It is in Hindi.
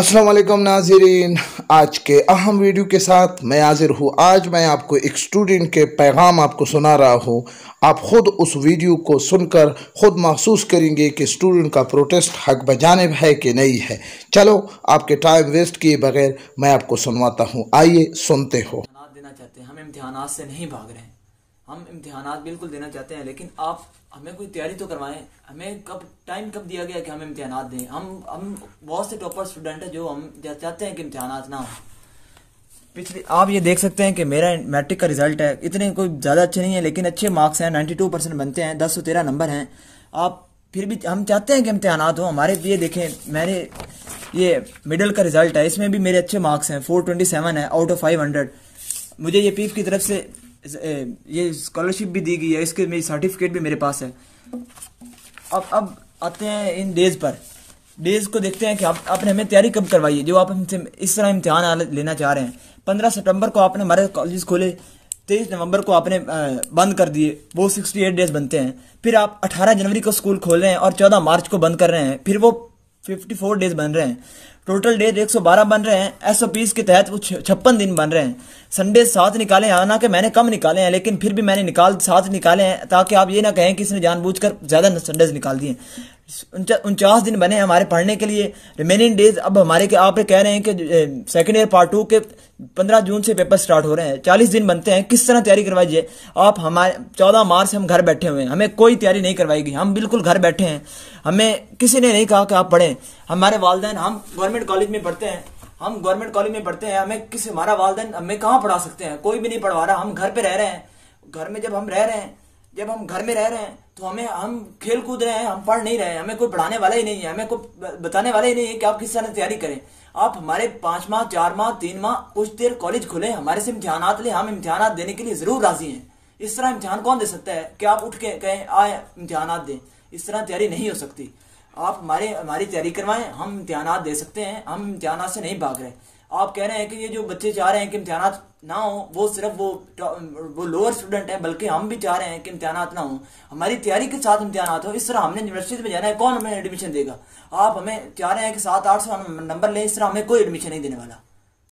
अस्सलाम वालेकुम नाज़रीन, आज के अहम वीडियो के साथ मैं हाजिर हूँ। आज मैं आपको एक स्टूडेंट के पैगाम आपको सुना रहा हूँ। आप ख़ुद उस वीडियो को सुनकर ख़ुद महसूस करेंगे कि स्टूडेंट का प्रोटेस्ट हक बजानिब है कि नहीं है। चलो आपके टाइम वेस्ट किए बगैर मैं आपको सुनवाता हूँ, आइए सुनते हो। देना चाहते हैं, हम इम्तिहान से नहीं भाग रहे हैं, हम इम्तिहान बिल्कुल देना चाहते हैं, लेकिन आप हमें कोई तैयारी तो करवाएं। हमें कब टाइम कब दिया गया कि हम इम्तिहान दें? हम बहुत से टॉपर स्टूडेंट हैं जो हम चाहते हैं कि इम्तिहान ना हो। पिछले आप ये देख सकते हैं कि मेरा मैट्रिक का रिजल्ट है, इतने कोई ज़्यादा अच्छे नहीं है लेकिन अच्छे मार्क्स हैं, 92% बनते हैं, 1013 नंबर हैं। आप फिर भी हम चाहते हैं कि इम्तिहान हो हमारे लिए। देखें मैंने ये मिडल का रिजल्ट है, इसमें भी मेरे अच्छे मार्क्स हैं, 427 है आउट ऑफ 500। मुझे ये पीप की तरफ से ये स्कॉलरशिप भी दी गई है, इसके मेरी सर्टिफिकेट भी मेरे पास है। अब आते हैं इन डेज़ को देखते हैं कि आपने हमें तैयारी कब करवाई है जो आप हमसे इस तरह इम्तिहान लेना चाह रहे हैं। 15 सितंबर को आपने हमारे कॉलेज खोले, 23 नवंबर को आपने बंद कर दिए, वो 68 डेज़ बनते हैं। फिर आप 18 जनवरी को स्कूल खोल रहे हैं और 14 मार्च को बंद कर रहे हैं, फिर वो 54 डेज़ बन रहे हैं। टोटल डेज 112 बन रहे हैं। SOPs के तहत वो 56 दिन बन रहे हैं। संडे 7 निकाले हैं, हालांकि मैंने कम निकाले हैं लेकिन फिर भी मैंने 7 निकाले हैं ताकि आप ये ना कहें कि इसने जानबूझकर ज़्यादा संडेज निकाल दिए। 49 दिन बने हमारे पढ़ने के लिए। रिमेनिंग डेज अब हमारे के आप कह रहे हैं कि सेकेंड ईयर पार्ट 2 के 15 जून से पेपर स्टार्ट हो रहे हैं, 40 दिन बनते हैं। किस तरह तैयारी करवाइए आप? हमारे 14 मार्च हम घर बैठे हुए हैं, हमें कोई तैयारी नहीं करवाई गई, हम बिल्कुल घर बैठे हैं। हमें किसी ने नहीं कहा कि आप पढ़ें। हमारे वालदैन, हम गवर्नमेंट कॉलेज में पढ़ते हैं, हमें किसी हमारा वालदैन हमें कहाँ पढ़ा सकते हैं? कोई भी नहीं पढ़वा रहा। हम घर पर रह रहे हैं, जब हम घर में रह रहे हैं तो हम खेल कूद रहे हैं, हम पढ़ नहीं रहे हैं। हमें कोई पढ़ाने वाला ही नहीं है, हमें कोई बताने वाला ही नहीं है कि आप किस तरह तैयारी करें। आप हमारे 5 माह 4 माह 3 माह कुछ देर कॉलेज खुले, हमारे से इम्तिहान लें, हम इम्तिहान देने के लिए जरूर राजी हैं। इस तरह इम्तिहान कौन दे सकता है कि आप उठ के कहें आए इम्तिहान दें? इस तरह तैयारी नहीं हो सकती। आप हमारी तैयारी करवाएं, हम इम्तिहान दे सकते हैं, हम इम्तिहान से नहीं भाग रहे। आप कह रहे हैं कि ये जो बच्चे चाह रहे हैं कि इम्तिहान ना हो वो सिर्फ वो लोअर स्टूडेंट है, बल्कि हम भी चाह रहे हैं कि इम्तिहान ना हो, हमारी तैयारी के साथ इम्तिहान हो। इस तरह हमने यूनिवर्सिटी में जाना है, कौन हमें एडमिशन देगा? आप हमें चाह रहे हैं कि 700-800 नंबर लें, इस तरह हमें कोई एडमिशन नहीं देने वाला।